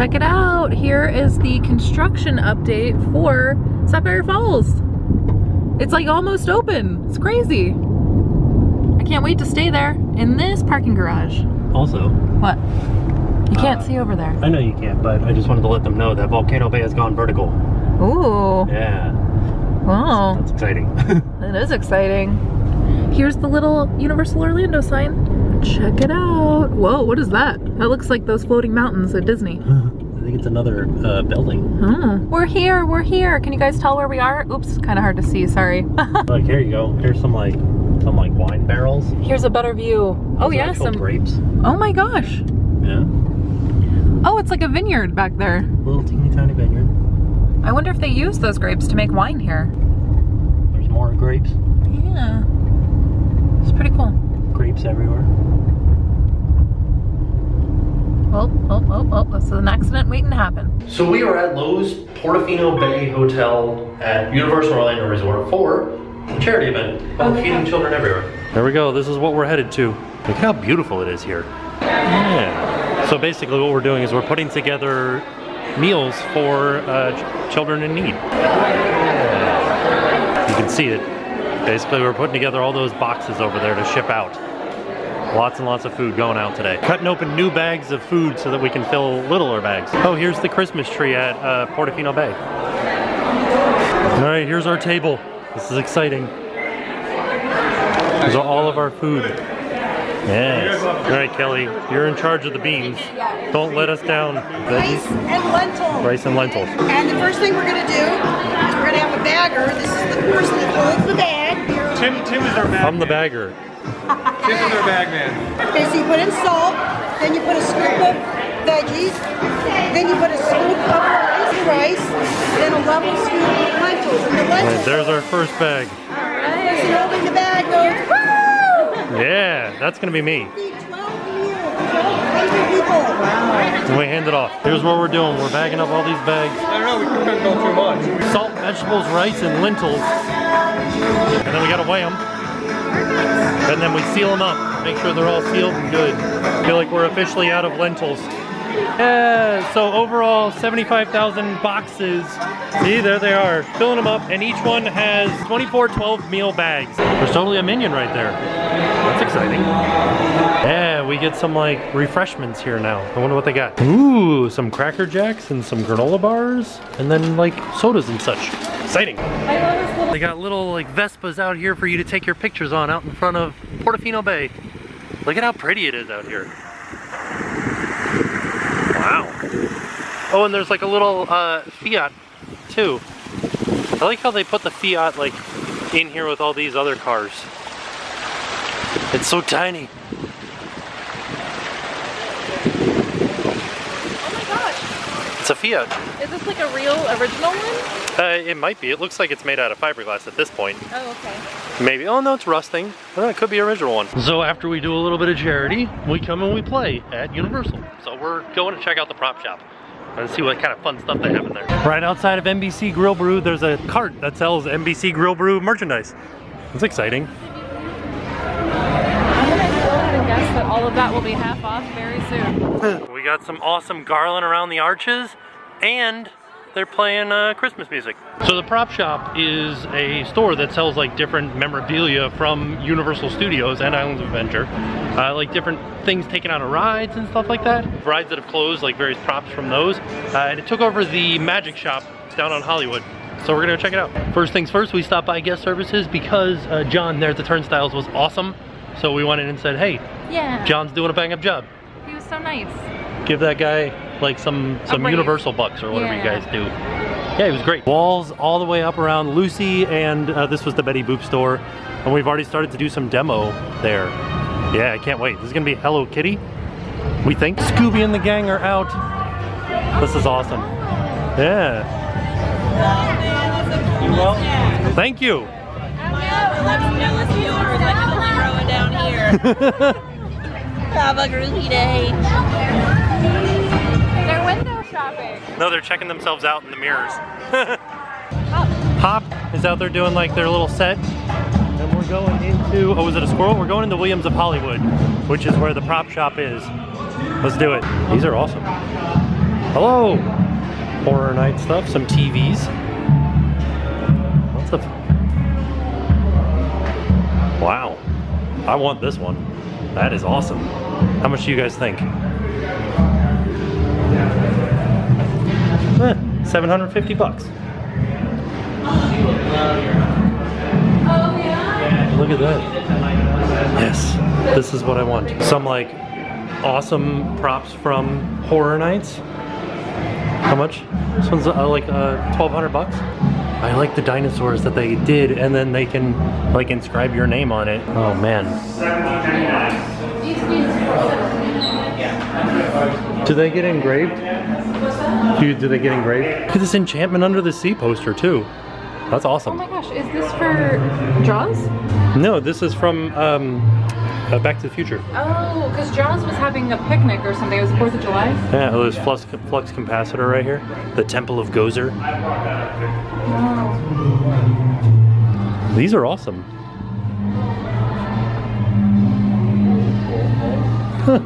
Check it out. Here is the construction update for Sapphire Falls. It's like almost open. It's crazy. I can't wait to stay there in this parking garage. Also. What? You can't see over there. I know you can't, but I just wanted to let them know that Volcano Bay has gone vertical. Ooh. Yeah. Wow. That's exciting. That is exciting. Here's the little Universal Orlando sign. Check it out. Whoa, what is that? That looks like those floating mountains at Disney. I think it's another building. Huh. We're here, we're here. Can you guys tell where we are? Oops, kind of hard to see, sorry. Like, here you go. Here's some wine barrels. Here's a better view. Oh yeah, some grapes. Oh my gosh. Yeah. Oh, it's like a vineyard back there. Little teeny tiny vineyard. I wonder if they use those grapes to make wine here. There's more grapes. Yeah. It's pretty cool. Grapes everywhere. Oh, this is an accident waiting to happen. So we are at Loews Portofino Bay Hotel at Universal Orlando Resort for a charity event about feeding children everywhere. There we go, this is what we're headed to. Look how beautiful it is here. Yeah. So basically what we're doing is we're putting together meals for children in need. You can see it. Basically we're putting together all those boxes over there to ship out. Lots and lots of food going out today. Cutting open new bags of food so that we can fill littler bags. Oh, here's the Christmas tree at Portofino Bay. All right, here's our table. This is exciting. There's all of our food. Yes. All right, Kelly, you're in charge of the beans. Don't let us down. Rice and lentils. Rice and lentils. And the first thing we're gonna do is we're gonna have a bagger. This is the person that holds the bag. Tim is our bagger. I'm the bagger. This is our bag man. Okay, so you put in salt, then you put a scoop of veggies, then you put a scoop of rice, then a level scoop of lentils. And the lentils. Right, there's our first bag. Alright. The person holding the bag goes, woo! Yeah, that's gonna be me. 12 meals, 1,200 people. Wow. And we hand it off. Here's what we're doing. We're bagging up all these bags. I don't know, we couldn't go too much. Salt, vegetables, rice, and lentils. And then we gotta weigh them. And then we seal them up, make sure they're all sealed and good. I feel like we're officially out of lentils. So overall, 75,000 boxes. See, there they are, filling them up, and each one has 24 12 meal bags. There's totally a Minion right there. That's exciting. Yeah, we get some like refreshments here now. I wonder what they got. Ooh, some Cracker Jacks and some granola bars, and then like sodas and such. Exciting. They got little like Vespas out here for you to take your pictures on out in front of Portofino Bay. Look at how pretty it is out here. Wow. Oh, and there's like a little Fiat too. I like how they put the Fiat like in here with all these other cars. It's so tiny. A Fiat. Is this like a real original one? It might be. It looks like it's made out of fiberglass at this point. Oh, okay. Maybe. Oh, no, it's rusting. Well, it could be an original one. So after we do a little bit of charity, we come and we play at Universal. So we're going to check out the prop shop and see what kind of fun stuff they have in there. Right outside of NBC Grill Brew, there's a cart that sells NBC Grill Brew merchandise. It's exciting. But all of that will be half off very soon. We got some awesome garland around the arches, and they're playing Christmas music. So the prop shop is a store that sells like different memorabilia from Universal Studios and Islands of Adventure. Like different things taken out of rides and stuff like that. Rides that have closed, like various props from those. And it took over the magic shop down on Hollywood. So we're gonna go check it out. First things first, we stopped by guest services because John there at the turnstiles was awesome. So we went in and said, hey, yeah, John's doing a bang-up job. He was so nice. Give that guy like some Universal bucks or whatever you guys do. Yeah, he was great. Walls all the way up around Lucy, and this was the Betty Boop store. And we've already started to do some demo there. Yeah, I can't wait. This is gonna be Hello Kitty, we think. Scooby and the gang are out. This is awesome. Yeah. Thank you. Down here. Have a groovy day. They're window shopping. No, they're checking themselves out in the mirrors. Pop is out there doing like their little set. And we're going into, oh, is it a squirrel? We're going into Williams of Hollywood, which is where the prop shop is. Let's do it. These are awesome. Hello! Horror night stuff, some TVs. What's the... Wow. I want this one. That is awesome. How much do you guys think? $750 bucks. Look at that. Yes, this is what I want. Some like awesome props from Horror Nights. How much? This one's like $1,200 bucks. I like the dinosaurs that they did, and then they can like inscribe your name on it. Oh man. Do they get engraved? Do they get engraved? Look at this Enchantment Under the Sea poster too. That's awesome. Oh my gosh, is this for Jaws? No, this is from Back to the Future. Oh, because Jaws was having a picnic or something. It was 4th of July? Yeah, there's flux capacitor right here. The Temple of Gozer. Wow. These are awesome. Huh.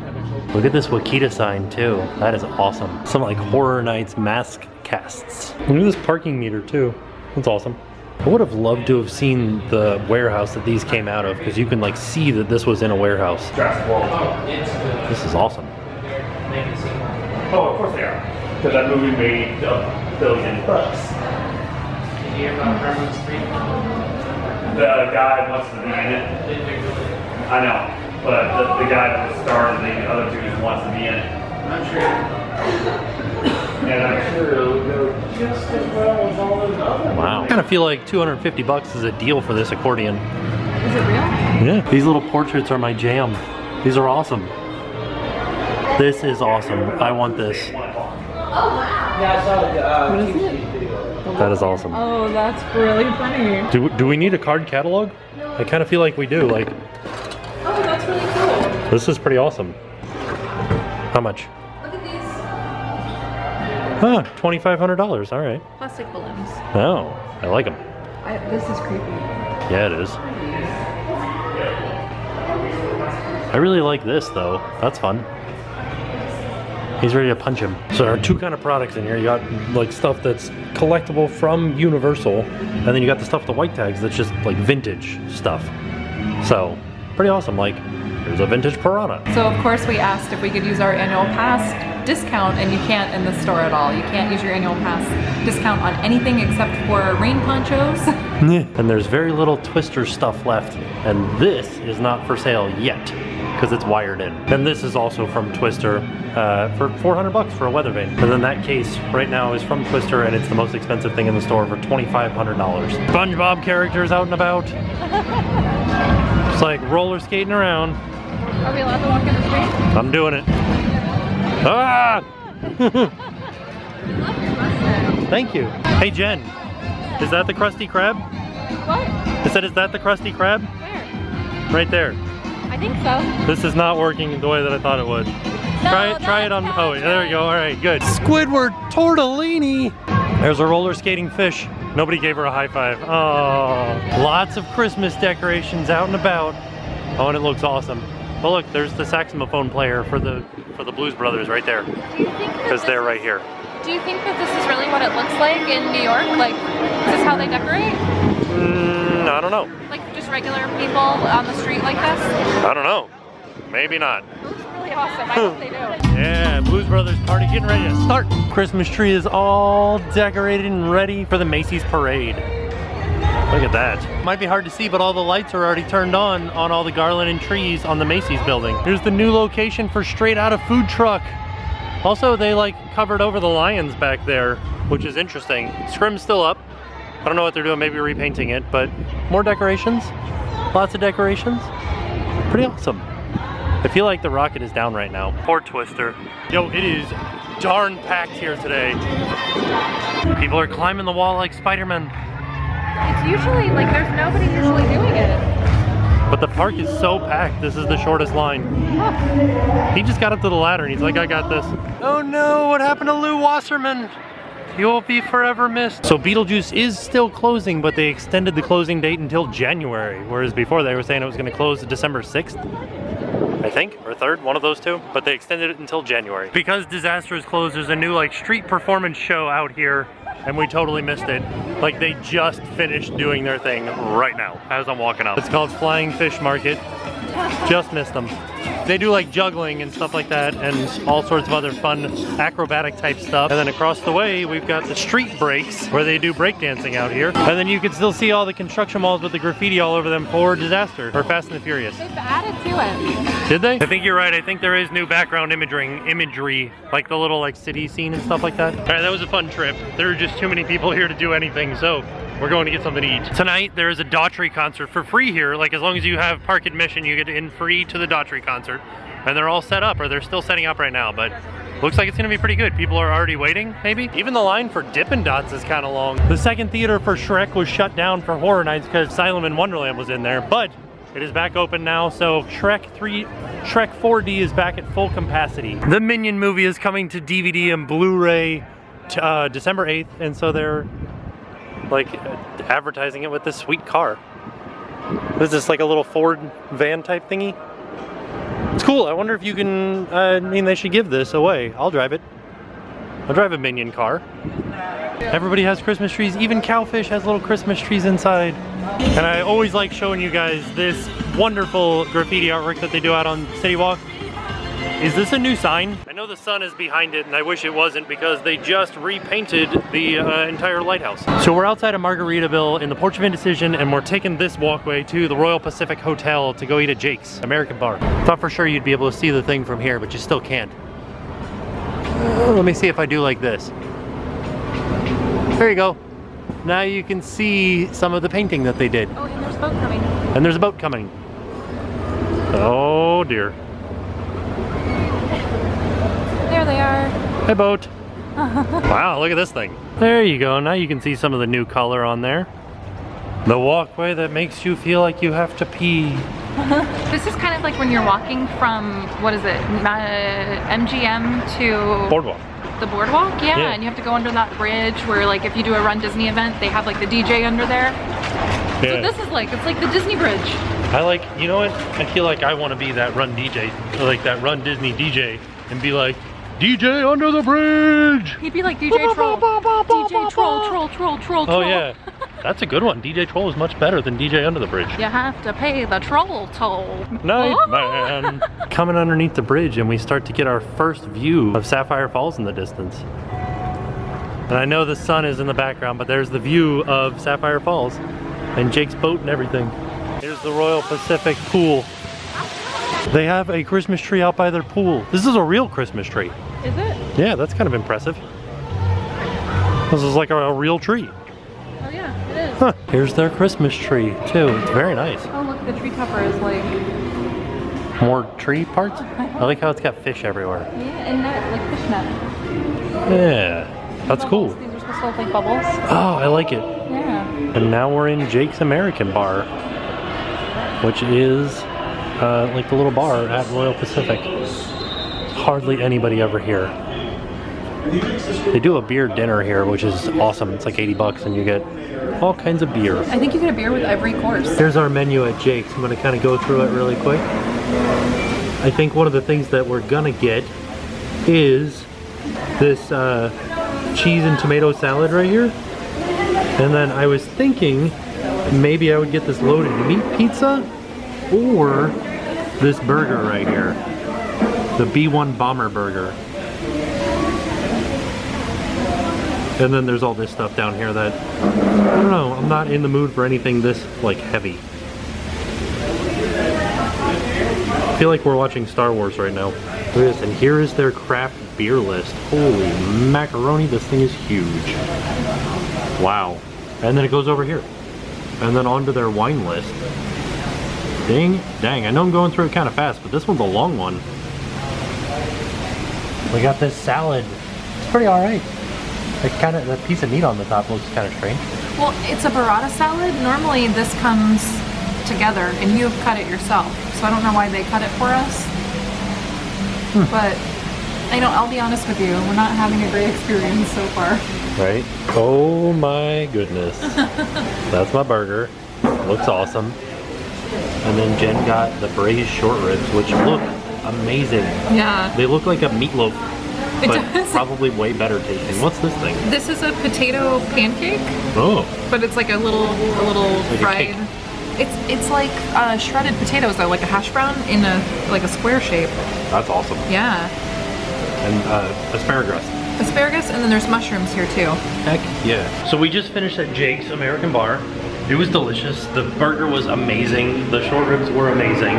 Look at this Wakita sign too. That is awesome. Some like Horror Nights mask casts. Look at this parking meter too. That's awesome. I would have loved to have seen the warehouse that these came out of, because you can like see that this was in a warehouse. This is awesome. Oh, of course they are. Because that movie made $1 billion bucks. Did you hear about Herman Street? The guy, what's the name in it? I know, but the guy that was starred and the other dude wants to be in it. I'm sure. And I'm sure it'll go just as well as all those other ones. Wow. I kind of feel like $250 is a deal for this accordion. Is it real? Yeah. These little portraits are my jam. These are awesome. This is awesome. I want this. Oh, wow. Yeah, I saw the video. That is awesome. Oh, that's really funny. Do we need a card catalog? No. I kind of feel like we do. Like. Oh, that's really cool. This is pretty awesome. How much? Huh, $2,500, all right. Plastic balloons. Oh, I like them. This is creepy. Yeah, it is. I really like this, though. That's fun. He's ready to punch him. So there are two kind of products in here. You got, like, stuff that's collectible from Universal, and then you got the stuff, the white tags, that's just, like, vintage stuff. So, pretty awesome. Like, there's a vintage piranha. So, of course, we asked if we could use our annual pass discount, and you can't in the store at all. You can't use your annual pass discount on anything except for rain ponchos. And there's very little Twister stuff left, and this is not for sale yet because it's wired in. And this is also from Twister for $400 for a weather vane. And then that case right now is from Twister, and it's the most expensive thing in the store for $2,500. SpongeBob characters out and about. It's like roller skating around. Are we allowed to walk in the street? I'm doing it. Ah! Thank you. Hey Jen, is that the Krusty Krab? What? I said, is that the Krusty Krab? Where? Right there. I think so. This is not working the way that I thought it would. No, try it on. Oh, wait, there we go. All right, good. Squidward Tortellini. There's a roller skating fish. Nobody gave her a high five. Oh, lots of Christmas decorations out and about. Oh, and it looks awesome. Oh look, there's the saxophone player for the Blues Brothers right there, because they're right here. Do you think that this is really what it looks like in New York? Like, is this how they decorate? I don't know. Like just regular people on the street like this? I don't know. Maybe not. It looks really awesome. I hope they do. Yeah, Blues Brothers party getting ready to start. Christmas tree is all decorated and ready for the Macy's parade. Look at that. Might be hard to see, but all the lights are already turned on all the garland and trees on the Macy's building. Here's the new location for Straight Outta food truck. Also, they like covered over the lions back there, which is interesting. Scrim's still up. I don't know what they're doing, maybe repainting it, but more decorations, lots of decorations. Pretty awesome. I feel like the rocket is down right now. Poor Twister. Yo, it is darn packed here today. People are climbing the wall like Spider-Man. It's usually, like, there's nobody usually doing it. But the park is so packed, this is the shortest line. Huh. He just got up to the ladder and he's like, I got this. Oh no, what happened to Lou Wasserman? You will be forever missed. So Beetlejuice is still closing, but they extended the closing date until January. Whereas before they were saying it was going to close December 6th. I think, or third, one of those two, but they extended it until January. Because Disaster is closed, there's a new like street performance show out here and we totally missed it. Like they just finished doing their thing right now as I'm walking up. It's called Flying Fish Market. Just missed them. They do like juggling and stuff like that and all sorts of other fun acrobatic type stuff. And then across the way, we've got the street breaks where they do breakdancing out here. And then you can still see all the construction malls with the graffiti all over them for Disaster or Fast and the Furious. They've added to it. Did they? I think you're right. I think there is new background imagery, like the little like city scene and stuff like that. All right, that was a fun trip. There are just too many people here to do anything, so we're going to get something to eat. Tonight, there is a Daughtry concert for free here. Like, as long as you have park admission, you get in free to the Daughtry concert. And they're all set up, or they're still setting up right now, but looks like it's gonna be pretty good. People are already waiting, maybe? Even the line for Dippin' Dots is kinda long. The second theater for Shrek was shut down for Horror Nights because Asylum in Wonderland was in there, but it is back open now, so Shrek 4D is back at full capacity. The Minion movie is coming to DVD and Blu-ray December 8th, and so they're like advertising it with this sweet car. What is this, like a little Ford van type thingy? It's cool. I wonder if you can, I mean, they should give this away. I'll drive it. I'll drive a Minion car. Everybody has Christmas trees. Even Cowfish has little Christmas trees inside. And I always like showing you guys this wonderful graffiti artwork that they do out on City Walk. Is this a new sign? I know the sun is behind it and I wish it wasn't because they just repainted the entire lighthouse. So we're outside of Margaritaville in the Porch of Indecision and we're taking this walkway to the Royal Pacific Hotel to go eat at Jake's American Bar. Thought for sure you'd be able to see the thing from here, but you still can't. Let me see if I do like this. There you go. Now you can see some of the painting that they did. Oh, and there's a boat coming. And there's a boat coming. Oh dear. There they are. Hey boat. Wow, look at this thing. There you go. Now you can see some of the new color on there. The walkway that makes you feel like you have to pee. This is kind of like when you're walking from, what is it, MGM to Boardwalk. The Boardwalk, yeah, and you have to go under that bridge where like if you do a Run Disney event, they have like the DJ under there. Yeah. So this is like, it's like the Disney bridge. I like, you know what? I feel like I want to be that Run DJ, like that Run Disney DJ and be like, DJ under the bridge! He'd be like DJ Troll. DJ Troll, Troll. Oh yeah, that's a good one. DJ Troll is much better than DJ under the bridge. You have to pay the troll toll. Nightman. Coming underneath the bridge and we start to get our first view of Sapphire Falls in the distance. And I know the sun is in the background, but there's the view of Sapphire Falls and Jake's boat and everything. Here's the Royal Pacific pool. They have a Christmas tree out by their pool. This is a real Christmas tree. Is it? Yeah, that's kind of impressive. This is like a real tree. Oh yeah, it is. Huh. Here's their Christmas tree too. It's very nice. Oh look, the tree topper is like... More tree parts? I like how it's got fish everywhere. Yeah, and net, like fish net. Yeah, that's cool. These are supposed to look like bubbles. Oh, I like it. Yeah. And now we're in Jake's American Bar, which is... like the little bar at Royal Pacific. Hardly anybody ever here. They do a beer dinner here, which is awesome. It's like 80 bucks and you get all kinds of beer. I think you get a beer with every course. Here's our menu at Jake's. I'm gonna kind of go through it really quick. I think one of the things that we're gonna get is this cheese and tomato salad right here. And then I was thinking maybe I would get this loaded meat pizza or this burger right here, the B1 Bomber Burger. And then there's all this stuff down here that, I don't know, I'm not in the mood for anything this, like, heavy. I feel like we're watching Star Wars right now. Look at this, and here is their craft beer list. Holy macaroni, this thing is huge. Wow. And then it goes over here. And then onto their wine list. Dang, I know I'm going through it kind of fast, but this one's a long one. We got this salad. It's pretty alright. That piece of meat on the top looks kind of strange. Well, it's a burrata salad. Normally this comes together, and you've cut it yourself. So I don't know why they cut it for us. But, I know, I'll be honest with you, we're not having a great experience so far. Right? Oh my goodness. That's my burger. Looks awesome. And then Jen got the braised short ribs, which look amazing. Yeah. They look like a meatloaf, but probably way better tasting. What's this thing? This is a potato pancake. Oh. But it's like a little like fried. It's like shredded potatoes though, like a hash brown in a square shape. That's awesome. Yeah. And asparagus. Asparagus, and then there's mushrooms here too. Heck yeah. So we just finished at Jake's American Bar. It was delicious. The burger was amazing. The short ribs were amazing.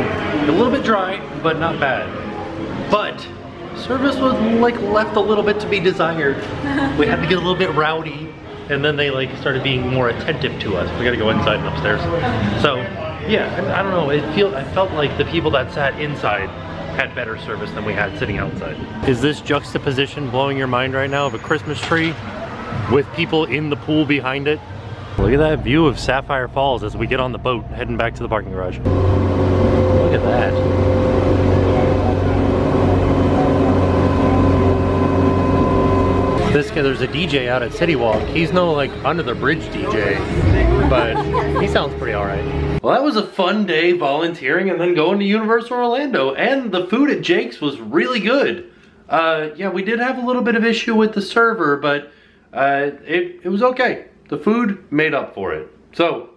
A little bit dry, but not bad. But service was like left a little bit to be desired. We had to get a little bit rowdy, and then they like started being more attentive to us. We got to go inside and upstairs. So yeah, I don't know. I felt like the people that sat inside had better service than we had sitting outside. Is this juxtaposition blowing your mind right now of a Christmas tree with people in the pool behind it? Look at that view of Sapphire Falls as we get on the boat heading back to the parking garage. Look at that. This guy, there's a DJ out at City Walk. He's no like under the bridge DJ, but he sounds pretty alright. Well, that was a fun day volunteering and then going to Universal Orlando, and the food at Jake's was really good. Yeah, we did have a little bit of issue with the server, but it was okay. The food made up for it. So,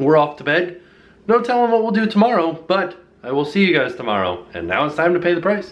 we're off to bed. No telling what we'll do tomorrow, but I will see you guys tomorrow. And now it's time to pay the price.